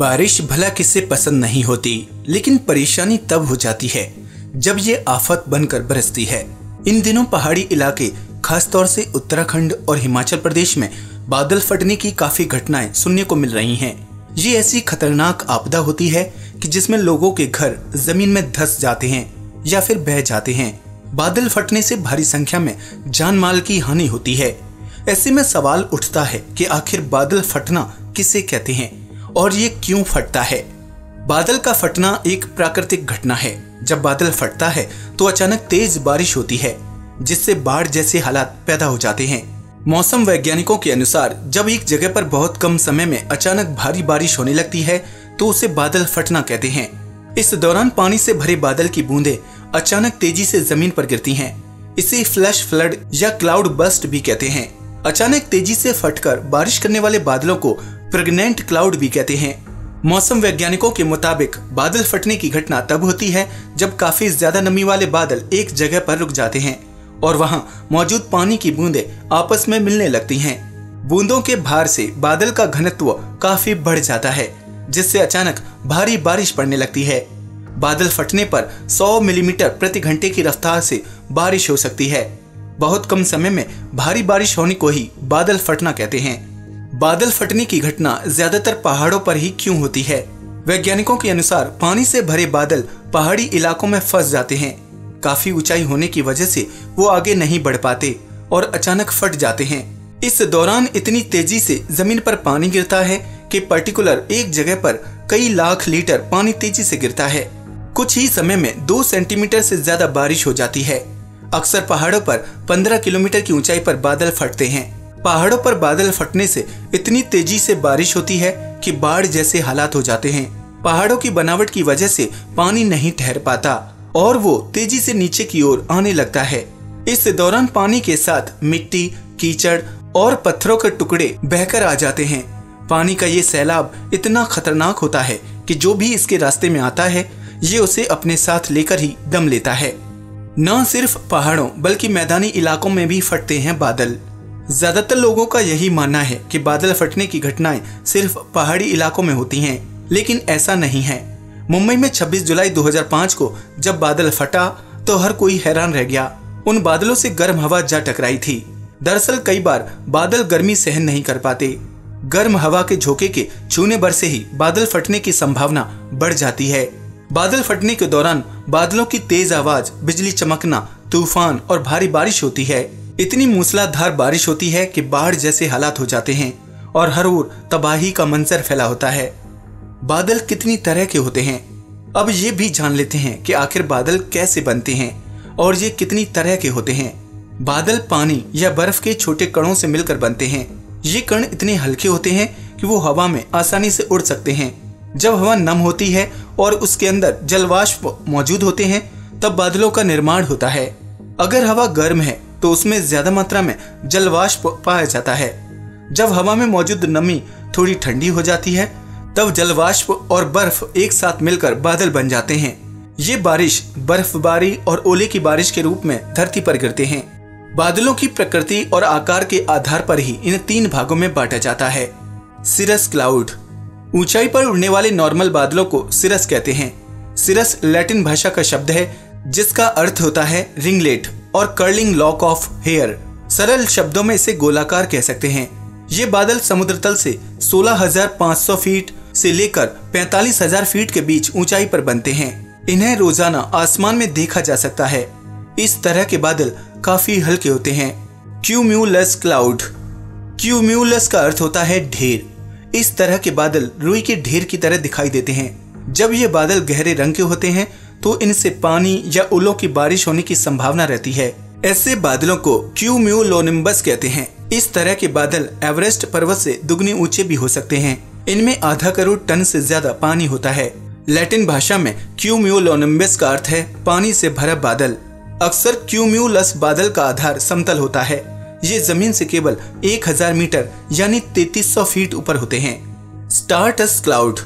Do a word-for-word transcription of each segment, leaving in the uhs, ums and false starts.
बारिश भला किसे पसंद नहीं होती, लेकिन परेशानी तब हो जाती है जब ये आफत बनकर बरसती है। इन दिनों पहाड़ी इलाके, खासतौर से उत्तराखंड और हिमाचल प्रदेश में बादल फटने की काफी घटनाएं सुनने को मिल रही हैं। ये ऐसी खतरनाक आपदा होती है कि जिसमें लोगों के घर जमीन में धंस जाते हैं या फिर बह जाते हैं। बादल फटने से भारी संख्या में जान माल की हानि होती है। ऐसे में सवाल उठता है कि आखिर बादल फटना किसे कहते हैं और ये क्यों फटता है। बादल का फटना एक प्राकृतिक घटना है। जब बादल फटता है तो अचानक तेज बारिश होती है, जिससे बाढ़ जैसे हालात पैदा हो जाते हैं। मौसम वैज्ञानिकों के अनुसार जब एक जगह पर बहुत कम समय में अचानक भारी बारिश होने लगती है तो उसे बादल फटना कहते हैं। इस दौरान पानी से भरे बादल की बूंदें अचानक तेजी से जमीन पर गिरती हैं। इसे फ्लैश फ्लड या क्लाउड बस्ट भी कहते हैं। अचानक तेजी से फटकर बारिश करने वाले बादलों को प्रेग्नेंट क्लाउड भी कहते हैं। मौसम वैज्ञानिकों के मुताबिक बादल फटने की घटना तब होती है जब काफी ज्यादा नमी वाले बादल एक जगह पर रुक जाते हैं और वहां मौजूद पानी की बूंदें आपस में मिलने लगती हैं। बूंदों के भार से बादल का घनत्व काफी बढ़ जाता है, जिससे अचानक भारी बारिश पड़ने लगती है। बादल फटने पर सौ मिलीमीटर प्रति घंटे की रफ्तार से बारिश हो सकती है। बहुत कम समय में भारी बारिश होने को ही बादल फटना कहते हैं। बादल फटने की घटना ज्यादातर पहाड़ों पर ही क्यों होती है? वैज्ञानिकों के अनुसार पानी से भरे बादल पहाड़ी इलाकों में फंस जाते हैं। काफी ऊंचाई होने की वजह से वो आगे नहीं बढ़ पाते और अचानक फट जाते हैं। इस दौरान इतनी तेजी से जमीन पर पानी गिरता है कि पर्टिकुलर एक जगह पर कई लाख लीटर पानी तेजी से गिरता है। कुछ ही समय में दो सेंटीमीटर से ज्यादा बारिश हो जाती है। अक्सर पहाड़ों पर पंद्रह किलोमीटर की ऊंचाई पर बादल फटते हैं। पहाड़ों पर बादल फटने से इतनी तेजी से बारिश होती है कि बाढ़ जैसे हालात हो जाते हैं। पहाड़ों की बनावट की वजह से पानी नहीं ठहर पाता और वो तेजी से नीचे की ओर आने लगता है। इस दौरान पानी के साथ मिट्टी, कीचड़ और पत्थरों के टुकड़े बहकर आ जाते हैं। पानी का ये सैलाब इतना खतरनाक होता है कि जो भी इसके रास्ते में आता है ये उसे अपने साथ लेकर ही दम लेता है। न सिर्फ पहाड़ों बल्कि मैदानी इलाकों में भी फटते हैं बादल। ज्यादातर लोगों का यही मानना है कि बादल फटने की घटनाएं सिर्फ पहाड़ी इलाकों में होती हैं, लेकिन ऐसा नहीं है। मुंबई में छब्बीस जुलाई दो हज़ार पाँच को जब बादल फटा तो हर कोई हैरान रह गया। उन बादलों से गर्म हवा जा टकराई थी। दरअसल कई बार बादल गर्मी सहन नहीं कर पाते। गर्म हवा के झोंके के छूने भर से ही बादल फटने की संभावना बढ़ जाती है। बादल फटने के दौरान बादलों की तेज आवाज, बिजली चमकना, तूफान और भारी बारिश होती है। इतनी मूसलाधार बारिश होती है कि बाढ़ जैसे हालात हो जाते हैं और हर ओर तबाही का मंजर फैला होता है। बादल कितनी तरह के होते हैं, अब ये भी जान लेते हैं कि आखिर बादल कैसे बनते हैं और ये कितनी तरह के होते हैं। बादल पानी या बर्फ के छोटे कणों से मिलकर बनते हैं। ये कण इतने हल्के होते हैं कि वो हवा में आसानी से उड़ सकते हैं। जब हवा नम होती है और उसके अंदर जलवाष्प मौजूद होते हैं तब बादलों का निर्माण होता है। अगर हवा गर्म है तो उसमें ज्यादा मात्रा में जलवाष्प पाया जाता है। जब हवा में मौजूद नमी थोड़ी ठंडी हो जाती है तब जलवाष्प और बर्फ एक साथ मिलकर बादल बन जाते हैं। ये बारिश बर्फबारी और ओले की बारिश के रूप में धरती पर गिरते हैं। बादलों की प्रकृति और आकार के आधार पर ही इन तीन भागों में बांटा जाता है। सिरस क्लाउड, ऊंचाई पर उड़ने वाले नॉर्मल बादलों को सिरस कहते हैं। सिरस लैटिन भाषा का शब्द है जिसका अर्थ होता है रिंगलेट और कर्लिंग लॉक ऑफ हेयर। सरल शब्दों में इसे गोलाकार कह सकते हैं। ये बादल समुद्र तल से सोलह हज़ार पाँच सौ फीट से लेकर पैंतालीस हज़ार फीट के बीच ऊंचाई पर बनते हैं। इन्हें रोजाना आसमान में देखा जा सकता है। इस तरह के बादल काफी हल्के होते हैं। क्यूम्यूलस क्लाउड, क्यूम्यूलस का अर्थ होता है ढेर। इस तरह के बादल रुई के ढेर की तरह दिखाई देते हैं। जब ये बादल गहरे रंग के होते हैं तो इनसे पानी या ओलों की बारिश होने की संभावना रहती है। ऐसे बादलों को क्यूम्यूलोनिम्बस कहते हैं। इस तरह के बादल एवरेस्ट पर्वत से दुगने ऊंचे भी हो सकते हैं। इनमें आधा करोड़ टन से ज्यादा पानी होता है। लैटिन भाषा में क्यूम्यूलोनिम्बस का अर्थ है पानी से भरा बादल। अक्सर क्यूम्यूलस बादल का आधार समतल होता है। ये जमीन से केवल एक हज़ार मीटर यानी तैंतीस सौ फीट ऊपर होते हैं। स्टार्टस क्लाउड,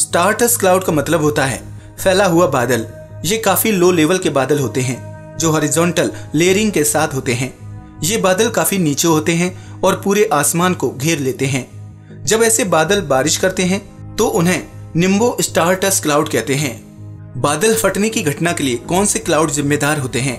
स्टार्टस क्लाउड का मतलब होता है फैला हुआ बादल। ये काफी लो लेवल के बादल होते हैं जो हॉरिजॉन्टल लेयरिंग के साथ होते हैं। ये बादल काफी नीचे होते हैं और पूरे आसमान को घेर लेते हैं। जब ऐसे बादल बारिश करते हैं तो उन्हें निम्बो स्टार टस्ट क्लाउड कहते हैं। बादल फटने की घटना के लिए कौन से क्लाउड जिम्मेदार होते हैं?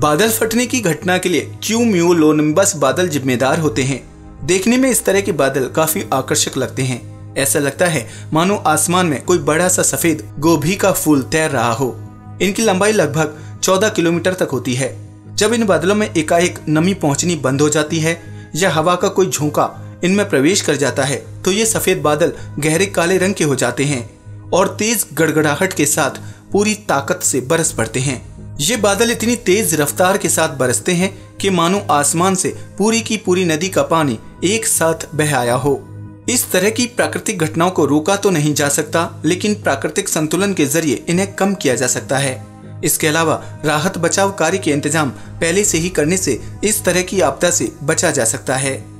बादल फटने की घटना के लिए क्यूम्यूलोनिम्बस बादल जिम्मेदार होते हैं। देखने में इस तरह के बादल काफी आकर्षक लगते हैं। ऐसा लगता है मानो आसमान में कोई बड़ा सा सफेद गोभी का फूल तैर रहा हो। इनकी लंबाई लगभग चौदह किलोमीटर तक होती है। जब इन बादलों में एकाएक नमी पहुंचनी बंद हो जाती है या हवा का कोई झोंका इनमें प्रवेश कर जाता है तो ये सफेद बादल गहरे काले रंग के हो जाते हैं और तेज गड़गड़ाहट के साथ पूरी ताकत से बरस पड़ते हैं। ये बादल इतनी तेज रफ्तार के साथ बरसते हैं कि मानो आसमान से पूरी की पूरी नदी का पानी एक साथ बह आया हो। इस तरह की प्राकृतिक घटनाओं को रोका तो नहीं जा सकता, लेकिन प्राकृतिक संतुलन के जरिए इन्हें कम किया जा सकता है। इसके अलावा राहत बचाव कार्य के इंतजाम पहले से ही करने से इस तरह की आपदा से बचा जा सकता है।